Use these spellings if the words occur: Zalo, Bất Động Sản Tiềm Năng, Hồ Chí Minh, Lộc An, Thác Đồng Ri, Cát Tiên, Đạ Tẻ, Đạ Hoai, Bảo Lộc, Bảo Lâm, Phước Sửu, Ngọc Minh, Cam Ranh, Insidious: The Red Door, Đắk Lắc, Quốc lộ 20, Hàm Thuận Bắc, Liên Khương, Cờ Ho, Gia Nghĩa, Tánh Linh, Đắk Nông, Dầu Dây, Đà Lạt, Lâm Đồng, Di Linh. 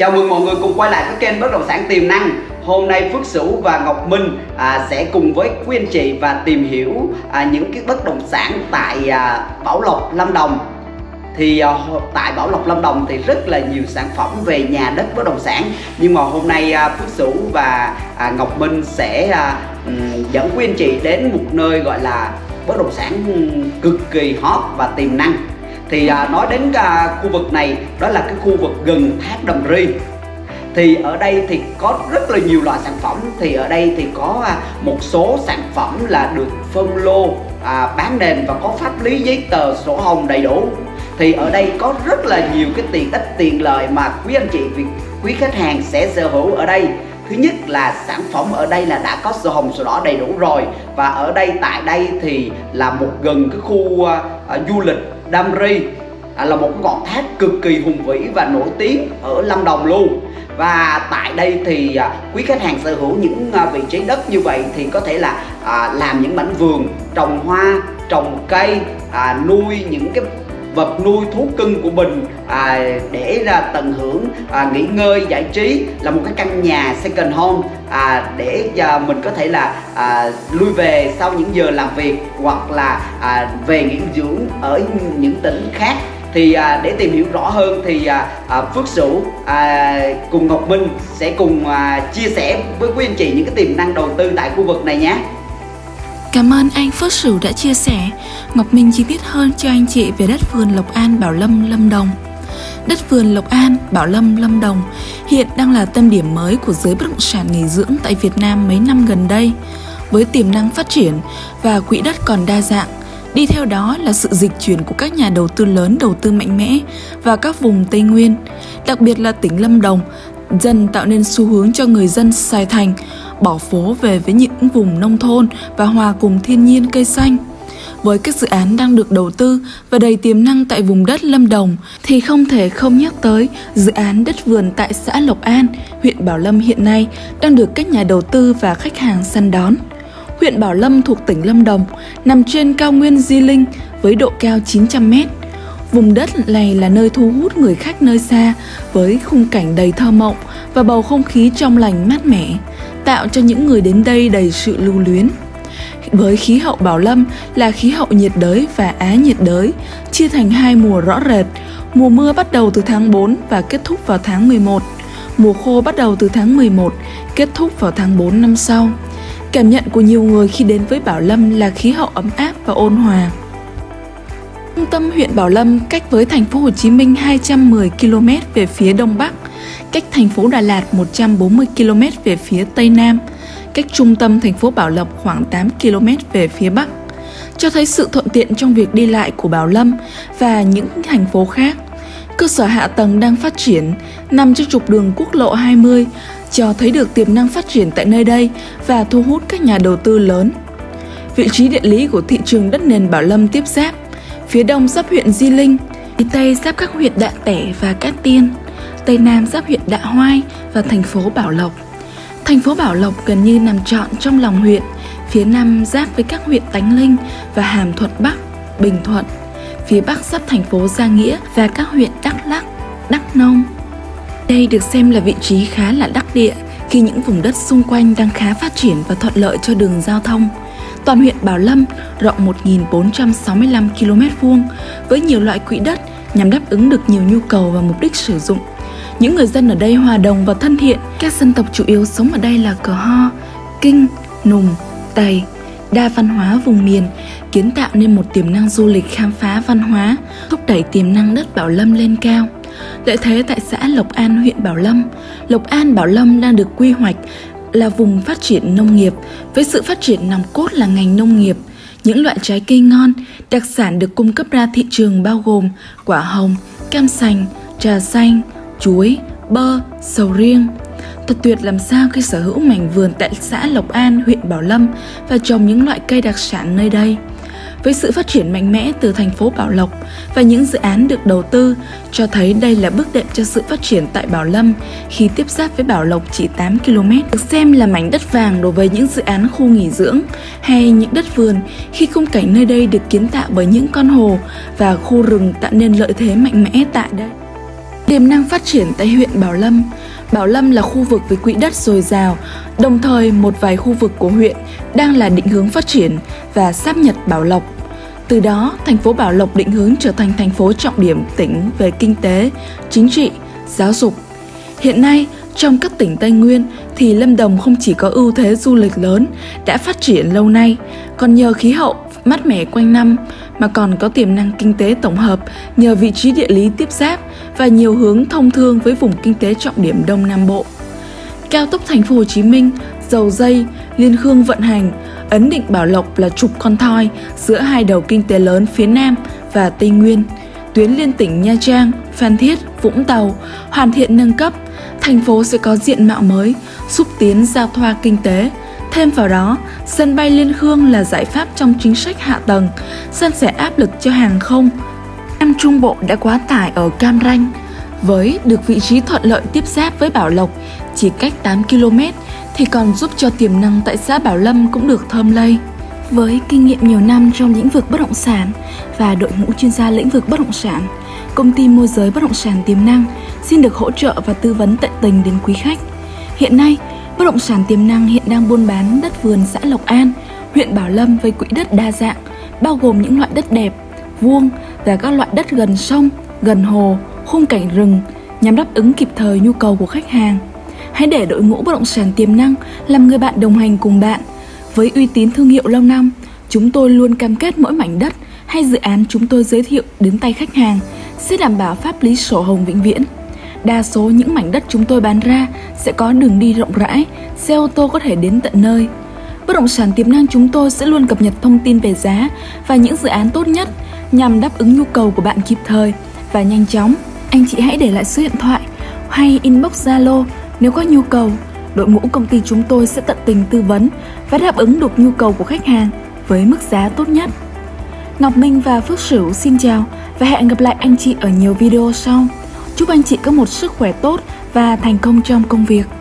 Chào mừng mọi người cùng quay lại với kênh Bất Động Sản Tiềm Năng. Hôm nay Phước Sửu và Ngọc Minh sẽ cùng với quý anh chị và tìm hiểu những cái bất động sản tại Bảo Lộc, Lâm Đồng. Thì tại Bảo Lộc, Lâm Đồng thì rất là nhiều sản phẩm về nhà đất bất động sản. Nhưng mà hôm nay Phước Sửu và Ngọc Minh sẽ dẫn quý anh chị đến một nơi gọi là bất động sản cực kỳ hot và tiềm năng. Thì nói đến khu vực này, đó là cái khu vực gần Thác Đồng Ri. Thì ở đây thì có rất là nhiều loại sản phẩm. Thì ở đây thì có một số sản phẩm là được phân lô, bán nền và có pháp lý giấy tờ sổ hồng đầy đủ. Thì ở đây có rất là nhiều cái tiện ích tiện lợi mà quý anh chị, quý khách hàng sẽ sở hữu ở đây. Thứ nhất là sản phẩm ở đây là đã có sổ hồng sổ đỏ đầy đủ rồi. Và ở đây, tại đây thì là một gần cái khu du lịch Đam Ri, là một ngọn thác cực kỳ hùng vĩ và nổi tiếng ở Lâm Đồng luôn. Và tại đây thì quý khách hàng sở hữu những vị trí đất như vậy thì có thể là làm những mảnh vườn, trồng hoa, trồng cây, nuôi những cái vật nuôi thú cưng của mình để tận hưởng, nghỉ ngơi, giải trí, là một cái căn nhà second home để mình có thể là lui về sau những giờ làm việc hoặc là về nghỉ dưỡng ở những tỉnh khác. Thì để tìm hiểu rõ hơn thì Phước Sửu cùng Ngọc Minh sẽ cùng chia sẻ với quý anh chị những cái tiềm năng đầu tư tại khu vực này nhé. Cảm ơn anh Phước Sửu đã chia sẻ. Ngọc Minh chi tiết hơn cho anh chị về đất vườn Lộc An, Bảo Lâm, Lâm Đồng. Đất vườn Lộc An, Bảo Lâm, Lâm Đồng hiện đang là tâm điểm mới của giới bất động sản nghỉ dưỡng tại Việt Nam mấy năm gần đây. Với tiềm năng phát triển và quỹ đất còn đa dạng, đi theo đó là sự dịch chuyển của các nhà đầu tư lớn đầu tư mạnh mẽ và các vùng Tây Nguyên, đặc biệt là tỉnh Lâm Đồng, dần tạo nên xu hướng cho người dân Sài Thành bỏ phố về với những vùng nông thôn và hòa cùng thiên nhiên cây xanh. Với các dự án đang được đầu tư và đầy tiềm năng tại vùng đất Lâm Đồng thì không thể không nhắc tới dự án đất vườn tại xã Lộc An, huyện Bảo Lâm hiện nay đang được các nhà đầu tư và khách hàng săn đón. Huyện Bảo Lâm thuộc tỉnh Lâm Đồng, nằm trên cao nguyên Di Linh với độ cao 900 m. Vùng đất này là nơi thu hút người khách nơi xa với khung cảnh đầy thơ mộng và bầu không khí trong lành mát mẻ, tạo cho những người đến đây đầy sự lưu luyến. Với khí hậu Bảo Lâm là khí hậu nhiệt đới và á nhiệt đới, chia thành hai mùa rõ rệt. Mùa mưa bắt đầu từ tháng 4 và kết thúc vào tháng 11. Mùa khô bắt đầu từ tháng 11, kết thúc vào tháng 4 năm sau. Cảm nhận của nhiều người khi đến với Bảo Lâm là khí hậu ấm áp và ôn hòa. Trung tâm huyện Bảo Lâm cách với thành phố Hồ Chí Minh 210 km về phía đông bắc, cách thành phố Đà Lạt 140 km về phía tây nam, cách trung tâm thành phố Bảo Lộc khoảng 8 km về phía bắc, cho thấy sự thuận tiện trong việc đi lại của Bảo Lâm và những thành phố khác. Cơ sở hạ tầng đang phát triển, nằm trên trục đường quốc lộ 20, cho thấy được tiềm năng phát triển tại nơi đây và thu hút các nhà đầu tư lớn. Vị trí địa lý của thị trường đất nền Bảo Lâm tiếp giáp, phía đông giáp huyện Di Linh, phía tây giáp các huyện Đạ Tẻ và Cát Tiên, tây nam giáp huyện Đạ Hoai và thành phố Bảo Lộc. Thành phố Bảo Lộc gần như nằm trọn trong lòng huyện, phía nam giáp với các huyện Tánh Linh và Hàm Thuận Bắc, Bình Thuận, phía bắc giáp thành phố Gia Nghĩa và các huyện Đắk Lắc, Đắk Nông. Đây được xem là vị trí khá là đắc địa khi những vùng đất xung quanh đang khá phát triển và thuận lợi cho đường giao thông. Toàn huyện Bảo Lâm rộng 1.465 km2 với nhiều loại quỹ đất nhằm đáp ứng được nhiều nhu cầu và mục đích sử dụng. Những người dân ở đây hòa đồng và thân thiện. Các dân tộc chủ yếu sống ở đây là Cờ Ho, Kinh, Nùng, Tày. Đa văn hóa vùng miền kiến tạo nên một tiềm năng du lịch khám phá văn hóa, thúc đẩy tiềm năng đất Bảo Lâm lên cao. Lợi thế tại xã Lộc An, huyện Bảo Lâm. Lộc An, Bảo Lâm đang được quy hoạch là vùng phát triển nông nghiệp, với sự phát triển nòng cốt là ngành nông nghiệp. Những loại trái cây ngon, đặc sản được cung cấp ra thị trường bao gồm quả hồng, cam sành, trà xanh, chuối, bơ, sầu riêng. Thật tuyệt làm sao khi sở hữu mảnh vườn tại xã Lộc An, huyện Bảo Lâm và trồng những loại cây đặc sản nơi đây. Với sự phát triển mạnh mẽ từ thành phố Bảo Lộc và những dự án được đầu tư, cho thấy đây là bước đệm cho sự phát triển tại Bảo Lâm khi tiếp giáp với Bảo Lộc chỉ 8 km. Được xem là mảnh đất vàng đối với những dự án khu nghỉ dưỡng hay những đất vườn khi khung cảnh nơi đây được kiến tạo bởi những con hồ và khu rừng tạo nên lợi thế mạnh mẽ tại đây. Tiềm năng phát triển tại huyện Bảo Lâm. Bảo Lâm là khu vực với quỹ đất dồi dào, đồng thời một vài khu vực của huyện đang là định hướng phát triển và sáp nhập Bảo Lộc. Từ đó, thành phố Bảo Lộc định hướng trở thành thành phố trọng điểm tỉnh về kinh tế, chính trị, giáo dục. Hiện nay, trong các tỉnh Tây Nguyên thì Lâm Đồng không chỉ có ưu thế du lịch lớn đã phát triển lâu nay, còn nhờ khí hậu mát mẻ quanh năm mà còn có tiềm năng kinh tế tổng hợp nhờ vị trí địa lý tiếp giáp và nhiều hướng thông thương với vùng kinh tế trọng điểm Đông Nam Bộ. Cao tốc thành phố Hồ Chí Minh, Dầu Dây, Liên Khương vận hành, ấn định Bảo Lộc là trục con thoi giữa hai đầu kinh tế lớn phía Nam và Tây Nguyên. Tuyến liên tỉnh Nha Trang, Phan Thiết, Vũng Tàu hoàn thiện nâng cấp, thành phố sẽ có diện mạo mới, xúc tiến giao thoa kinh tế. Thêm vào đó, sân bay Liên Khương là giải pháp trong chính sách hạ tầng, san sẻ áp lực cho hàng không. Nam Trung Bộ đã quá tải ở Cam Ranh. Với được vị trí thuận lợi tiếp giáp với Bảo Lộc, chỉ cách 8 km thì còn giúp cho tiềm năng tại xã Bảo Lâm cũng được thơm lây. Với kinh nghiệm nhiều năm trong lĩnh vực bất động sản và đội ngũ chuyên gia lĩnh vực bất động sản, công ty môi giới bất động sản tiềm năng xin được hỗ trợ và tư vấn tận tình đến quý khách. Hiện nay, bất động sản tiềm năng hiện đang buôn bán đất vườn xã Lộc An, huyện Bảo Lâm với quỹ đất đa dạng, bao gồm những loại đất đẹp, vuông và các loại đất gần sông, gần hồ, khung cảnh rừng nhằm đáp ứng kịp thời nhu cầu của khách hàng. Hãy để đội ngũ bất động sản tiềm năng làm người bạn đồng hành cùng bạn. Với uy tín thương hiệu lâu năm, chúng tôi luôn cam kết mỗi mảnh đất hay dự án chúng tôi giới thiệu đến tay khách hàng sẽ đảm bảo pháp lý sổ hồng vĩnh viễn. Đa số những mảnh đất chúng tôi bán ra sẽ có đường đi rộng rãi, xe ô tô có thể đến tận nơi. Bất động sản tiềm năng chúng tôi sẽ luôn cập nhật thông tin về giá và những dự án tốt nhất nhằm đáp ứng nhu cầu của bạn kịp thời và nhanh chóng. Anh chị hãy để lại số điện thoại hay inbox Zalo nếu có nhu cầu. Đội ngũ công ty chúng tôi sẽ tận tình tư vấn và đáp ứng được nhu cầu của khách hàng với mức giá tốt nhất. Ngọc Minh và Phước Sửu xin chào và hẹn gặp lại anh chị ở nhiều video sau. Chúc anh chị có một sức khỏe tốt và thành công trong công việc.